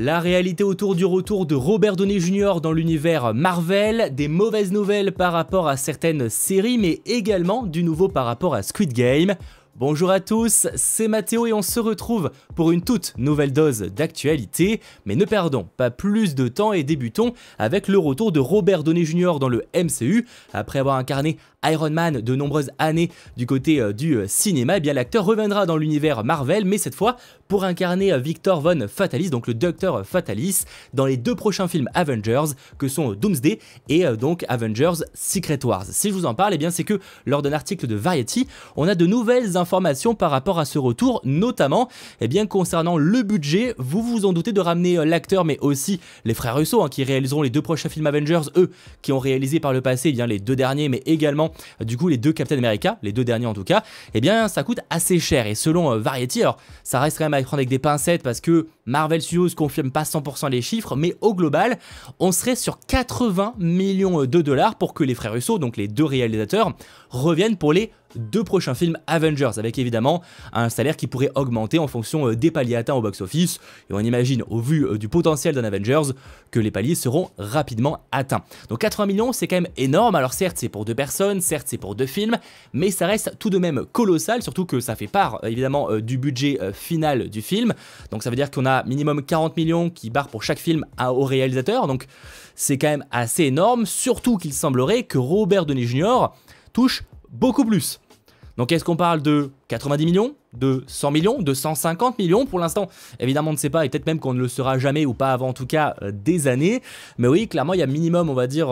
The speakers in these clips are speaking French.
La réalité autour du retour de Robert Downey Jr. dans l'univers Marvel, des mauvaises nouvelles par rapport à certaines séries, mais également du nouveau par rapport à Squid Game. Bonjour à tous, c'est Mathéo et on se retrouve pour une toute nouvelle dose d'actualité. Mais ne perdons pas plus de temps et débutons avec le retour de Robert Downey Jr. dans le MCU. Après avoir incarné Iron Man de nombreuses années du côté du cinéma, eh bien l'acteur reviendra dans l'univers Marvel, mais cette fois pour incarner Victor Von Fatalis, donc le Docteur Fatalis, dans les deux prochains films Avengers que sont Doomsday et donc Avengers Secret Wars. Si je vous en parle, eh bien c'est que lors d'un article de Variety, on a de nouvelles informations par rapport à ce retour, notamment eh bien concernant le budget. Vous vous en doutez de ramener l'acteur, mais aussi les frères Russo qui réaliseront les deux prochains films Avengers, eux qui ont réalisé par le passé eh bien les deux derniers, mais également du coup les deux Captain America, les deux derniers en tout cas, eh bien ça coûte assez cher. Et selon Variety, alors ça reste quand même à prendre avec des pincettes parce que Marvel Studios confirme pas 100% les chiffres, mais au global on serait sur 80 millions de dollars pour que les frères Russo, donc les deux réalisateurs, reviennent pour les deux prochains films Avengers, avec évidemment un salaire qui pourrait augmenter en fonction des paliers atteints au box-office. Et on imagine, au vu du potentiel d'un Avengers, que les paliers seront rapidement atteints. Donc 80 millions, c'est quand même énorme. Alors certes, c'est pour deux personnes, certes, c'est pour deux films, mais ça reste tout de même colossal, surtout que ça fait part évidemment du budget final du film. Donc ça veut dire qu'on a minimum 40 millions qui barrent pour chaque film au réalisateur. Donc c'est quand même assez énorme, surtout qu'il semblerait que Robert Downey Jr. touche beaucoup plus. Donc est-ce qu'on parle de 90 millions, de 100 millions, de 150 millions? Pour l'instant, évidemment, on ne sait pas, et peut-être même qu'on ne le saura jamais, ou pas avant en tout cas des années. Mais oui, clairement, il y a minimum, on va dire,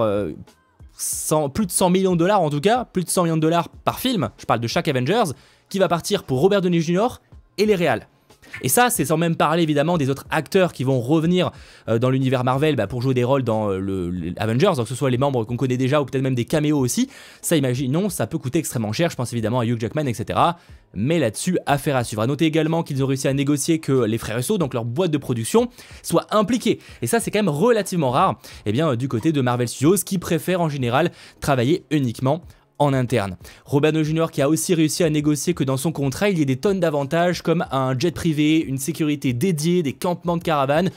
plus de 100 millions de dollars en tout cas, plus de 100 millions de dollars par film, je parle de chaque Avengers, qui va partir pour Robert Downey Jr. et les réals. Et ça, c'est sans même parler évidemment des autres acteurs qui vont revenir dans l'univers Marvel pour jouer des rôles dans les Avengers, donc que ce soit les membres qu'on connaît déjà ou peut-être même des caméos aussi. Ça, imaginons, ça peut coûter extrêmement cher, je pense évidemment à Hugh Jackman, etc. Mais là-dessus, affaire à suivre. A noter également qu'ils ont réussi à négocier que les frères Russo, donc leur boîte de production, soient impliqués. Et ça, c'est quand même relativement rare, eh bien, du côté de Marvel Studios, qui préfère en général travailler uniquement en interne. Robert Downey Jr. qui a aussi réussi à négocier que dans son contrat il y ait des tonnes d'avantages comme un jet privé, une sécurité dédiée, des campements de caravanes,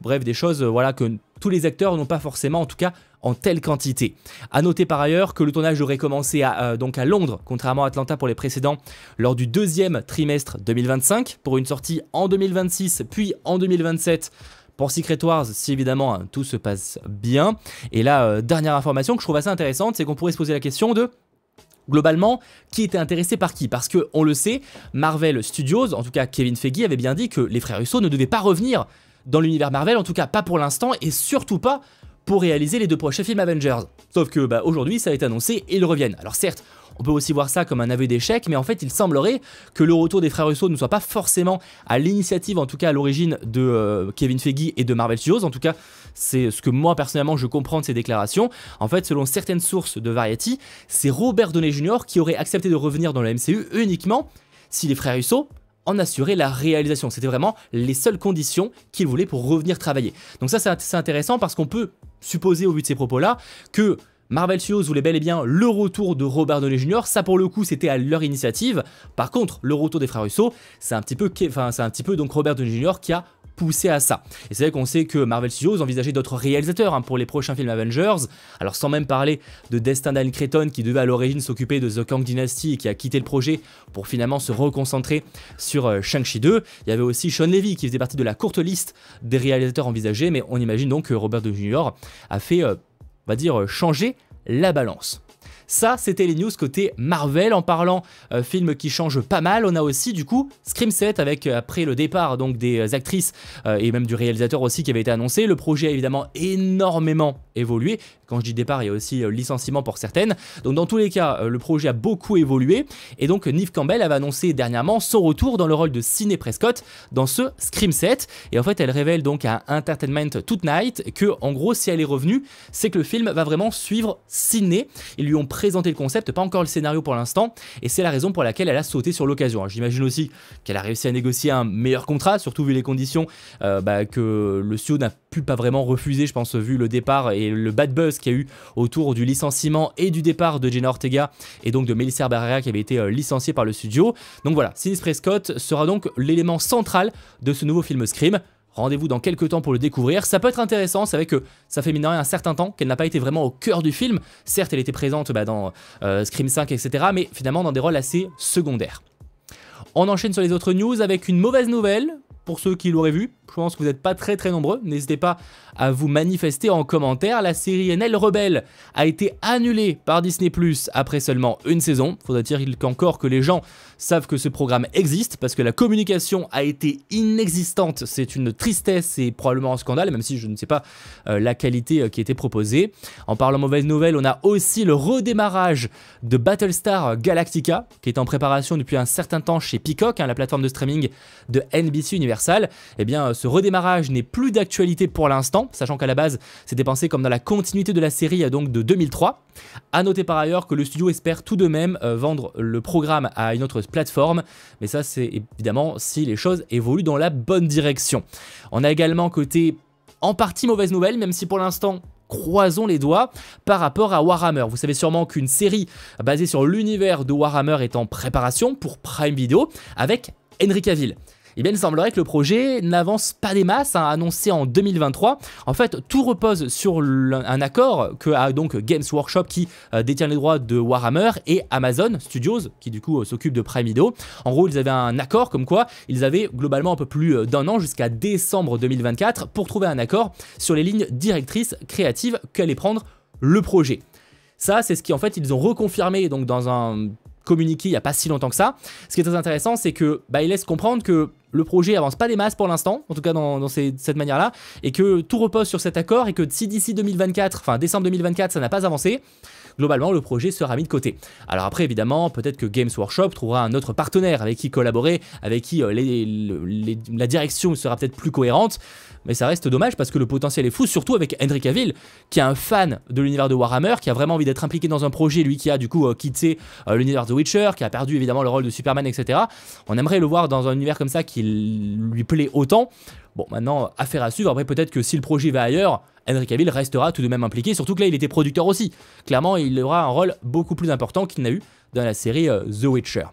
bref des choses voilà que tous les acteurs n'ont pas forcément, en tout cas en telle quantité. A noter par ailleurs que le tournage aurait commencé donc à Londres, contrairement à Atlanta pour les précédents, lors du deuxième trimestre 2025 pour une sortie en 2026 puis en 2027. Pour Secret Wars, si évidemment tout se passe bien. Et là, dernière information que je trouve assez intéressante, c'est qu'on pourrait se poser la question de, globalement, qui était intéressé par qui? Parce que, on le sait, Marvel Studios, en tout cas Kevin Feige, avait bien dit que les frères Russo ne devaient pas revenir dans l'univers Marvel, en tout cas pas pour l'instant, et surtout pas pour réaliser les deux prochains films Avengers. Sauf que, bah, aujourd'hui, ça a été annoncé et ils reviennent. Alors certes, on peut aussi voir ça comme un aveu d'échec, mais en fait, il semblerait que le retour des frères Russo ne soit pas forcément à l'initiative, en tout cas à l'origine de Kevin Feige et de Marvel Studios. En tout cas, c'est ce que moi, personnellement, je comprends de ces déclarations. En fait, selon certaines sources de Variety, c'est Robert Downey Jr. qui aurait accepté de revenir dans le MCU uniquement si les frères Russo en assurer la réalisation. C'était vraiment les seules conditions qu'il voulait pour revenir travailler. Donc ça, c'est intéressant parce qu'on peut supposer, au vu de ces propos-là, que Marvel Studios voulait bel et bien le retour de Robert Downey Jr. Ça, pour le coup, c'était à leur initiative. Par contre, le retour des frères Russo, c'est un petit peu, donc Robert Downey Jr. qui a poussé à ça. Et c'est vrai qu'on sait que Marvel Studios envisageait d'autres réalisateurs pour les prochains films Avengers. Alors sans même parler de Destin Daniel Cretton qui devait à l'origine s'occuper de The Kang Dynasty et qui a quitté le projet pour finalement se reconcentrer sur Shang-Chi 2. Il y avait aussi Sean Levy qui faisait partie de la courte liste des réalisateurs envisagés, mais on imagine donc que Robert Downey Jr. a fait, on va dire, changer la balance. Ça, c'était les news côté Marvel. En parlant films qui changent pas mal, on a aussi du coup Scream 7 avec, après le départ donc des actrices et même du réalisateur aussi qui avait été annoncé. Le projet a évidemment énormément évolué. Quand je dis départ, il y a aussi licenciement pour certaines. Donc dans tous les cas, le projet a beaucoup évolué. Et donc Neve Campbell avait annoncé dernièrement son retour dans le rôle de Sydney Prescott dans ce Scream 7. Et en fait, elle révèle donc à Entertainment Tonight que, en gros, si elle est revenue, c'est que le film va vraiment suivre Sydney. Ils lui ont présenter le concept, pas encore le scénario pour l'instant, et c'est la raison pour laquelle elle a sauté sur l'occasion. J'imagine aussi qu'elle a réussi à négocier un meilleur contrat, surtout vu les conditions que le studio n'a pu pas vraiment refuser, je pense, vu le départ et le bad buzz qu'il y a eu autour du licenciement et du départ de Jenna Ortega et donc de Melissa Barrera qui avait été licenciée par le studio. Donc voilà, Sydney Prescott sera donc l'élément central de ce nouveau film Scream. Rendez-vous dans quelques temps pour le découvrir. Ça peut être intéressant, c'est vrai que ça fait mine de rien un certain temps qu'elle n'a pas été vraiment au cœur du film. Certes, elle était présente dans Scream 5, etc., mais finalement dans des rôles assez secondaires. On enchaîne sur les autres news avec une mauvaise nouvelle. Pour ceux qui l'auraient vu, je pense que vous n'êtes pas très nombreux, n'hésitez pas à vous manifester en commentaire. La série NL Rebelle a été annulée par Disney+, après seulement une saison. Faudrait dire qu'encore que les gens savent que ce programme existe, parce que la communication a été inexistante. C'est une tristesse et probablement un scandale, même si je ne sais pas la qualité qui était proposée. En parlant mauvaise nouvelle, on a aussi le redémarrage de Battlestar Galactica, qui est en préparation depuis un certain temps chez Peacock, la plateforme de streaming de NBC Universal. Eh bien, ce redémarrage n'est plus d'actualité pour l'instant, sachant qu'à la base, c'était pensé comme dans la continuité de la série donc de 2003. A noter par ailleurs que le studio espère tout de même vendre le programme à une autre plateforme, mais ça c'est évidemment si les choses évoluent dans la bonne direction. On a également côté en partie mauvaise nouvelle, même si pour l'instant... croisons les doigts par rapport à Warhammer. Vous savez sûrement qu'une série basée sur l'univers de Warhammer est en préparation pour Prime Video avec Henry Cavill. Eh bien, il semblerait que le projet n'avance pas des masses, annoncé en 2023. En fait, tout repose sur un accord que a donc Games Workshop, qui détient les droits de Warhammer, et Amazon Studios, qui du coup s'occupe de Prime Video. En gros, ils avaient un accord comme quoi ils avaient globalement un peu plus d'un an, jusqu'à décembre 2024, pour trouver un accord sur les lignes directrices créatives qu'allait prendre le projet. Ça, c'est ce qui en fait ils ont reconfirmé donc dans un communiqué il n'y a pas si longtemps que ça. Ce qui est très intéressant, c'est que il laisse comprendre que le projet avance pas des masses pour l'instant, en tout cas dans cette manière-là, et que tout repose sur cet accord, et que si d'ici 2024, enfin décembre 2024, ça n'a pas avancé, globalement le projet sera mis de côté. Alors après, évidemment, peut-être que Games Workshop trouvera un autre partenaire avec qui collaborer, avec qui la direction sera peut-être plus cohérente, mais ça reste dommage parce que le potentiel est fou, surtout avec Henry Cavill, qui est un fan de l'univers de Warhammer, qui a vraiment envie d'être impliqué dans un projet, lui qui a du coup quitté l'univers de Witcher, qui a perdu évidemment le rôle de Superman, etc. On aimerait le voir dans un univers comme ça qui lui plaît autant. Bon, maintenant, affaire à suivre. Après, peut-être que si le projet va ailleurs, Henry Cavill restera tout de même impliqué, surtout que là, il était producteur aussi. Clairement, il aura un rôle beaucoup plus important qu'il n'a eu dans la série The Witcher.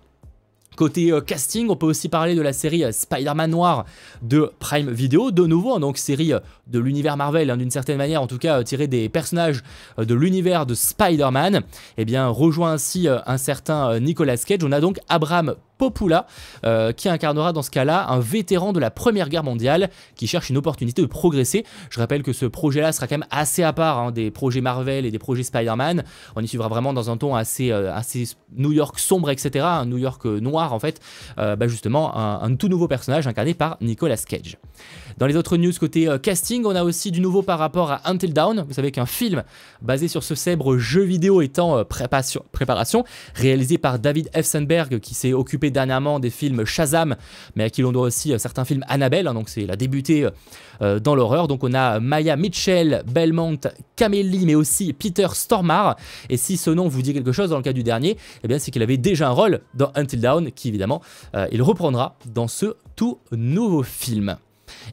Côté casting, on peut aussi parler de la série Spider-Man Noir de Prime Video, de nouveau, donc série de l'univers Marvel, d'une certaine manière, en tout cas tirée des personnages de l'univers de Spider-Man. Eh bien, rejoint ainsi un certain Nicolas Cage. On a donc Abraham Popula qui incarnera dans ce cas-là un vétéran de la Première Guerre mondiale qui cherche une opportunité de progresser. Je rappelle que ce projet-là sera quand même assez à part des projets Marvel et des projets Spider-Man. On y suivra vraiment dans un ton assez New York sombre, etc. Un New York noir en fait. Justement, un tout nouveau personnage incarné par Nicolas Cage. Dans les autres news côté casting, on a aussi du nouveau par rapport à Until Dawn. Vous savez qu'un film basé sur ce célèbre jeu vidéo est en préparation, réalisé par David F. Sandberg, qui s'est occupé dernièrement des films Shazam, mais à qui l'on doit aussi certains films Annabelle, donc c'est la débutée dans l'horreur. Donc on a Maya Mitchell, Belmont, Cameli, mais aussi Peter Stormare. Et si ce nom vous dit quelque chose dans le cas du dernier, eh bien c'est qu'il avait déjà un rôle dans Until Dawn, qui évidemment il reprendra dans ce tout nouveau film.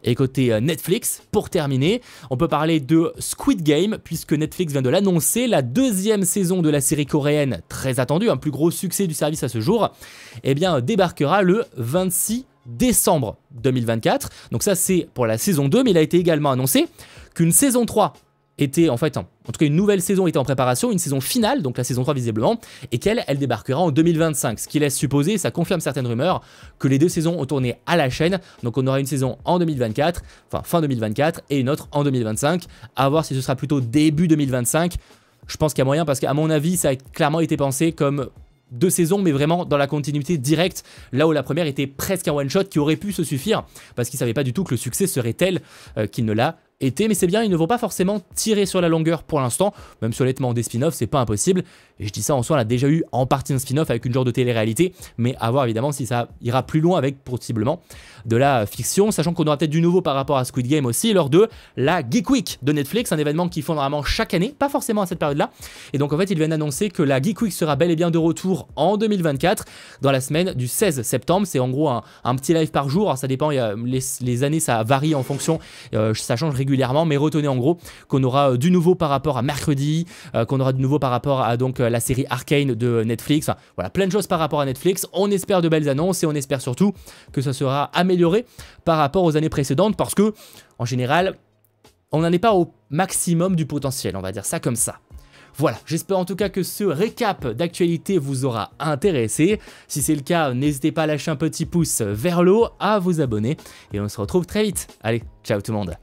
Et côté Netflix, pour terminer, on peut parler de Squid Game, puisque Netflix vient de l'annoncer, la deuxième saison de la série coréenne, très attendue, un plus gros succès du service à ce jour, eh bien, débarquera le 26 décembre 2024. Donc ça, c'est pour la saison 2, mais il a été également annoncé qu'une saison 3 était une nouvelle saison était en préparation, une saison finale, donc la saison 3 visiblement, et qu'elle débarquera en 2025, ce qui laisse supposer, ça confirme certaines rumeurs, que les deux saisons ont tourné à la chaîne, donc on aura une saison en 2024, enfin fin 2024, et une autre en 2025, à voir si ce sera plutôt début 2025, je pense qu'il y a moyen, parce qu'à mon avis, ça a clairement été pensé comme deux saisons, mais vraiment dans la continuité directe, là où la première était presque un one-shot qui aurait pu se suffire, parce qu'ils ne savaient pas du tout que le succès serait tel qu'il ne l'a été, mais c'est bien, ils ne vont pas forcément tirer sur la longueur pour l'instant, même si honnêtement des spin-offs c'est pas impossible, et je dis ça en soi, on a déjà eu en partie un spin-off avec une genre de télé-réalité, mais à voir évidemment si ça ira plus loin avec possiblement de la fiction, sachant qu'on aura peut-être du nouveau par rapport à Squid Game aussi lors de la Geek Week de Netflix, un événement qu'ils font normalement chaque année, pas forcément à cette période-là, et donc en fait ils viennent annoncer que la Geek Week sera bel et bien de retour en 2024, dans la semaine du 16 septembre, c'est en gros un petit live par jour, alors ça dépend, les années ça varie en fonction, ça change régulièrement, mais retenez en gros qu'on aura du nouveau par rapport à mercredi, qu'on aura du nouveau par rapport à donc la série Arcane de Netflix. Enfin, voilà, plein de choses par rapport à Netflix. On espère de belles annonces et on espère surtout que ça sera amélioré par rapport aux années précédentes, parce que en général, on n'en est pas au maximum du potentiel, on va dire ça comme ça. Voilà, j'espère en tout cas que ce récap d'actualité vous aura intéressé. Si c'est le cas, n'hésitez pas à lâcher un petit pouce vers le haut, à vous abonner et on se retrouve très vite. Allez, ciao tout le monde.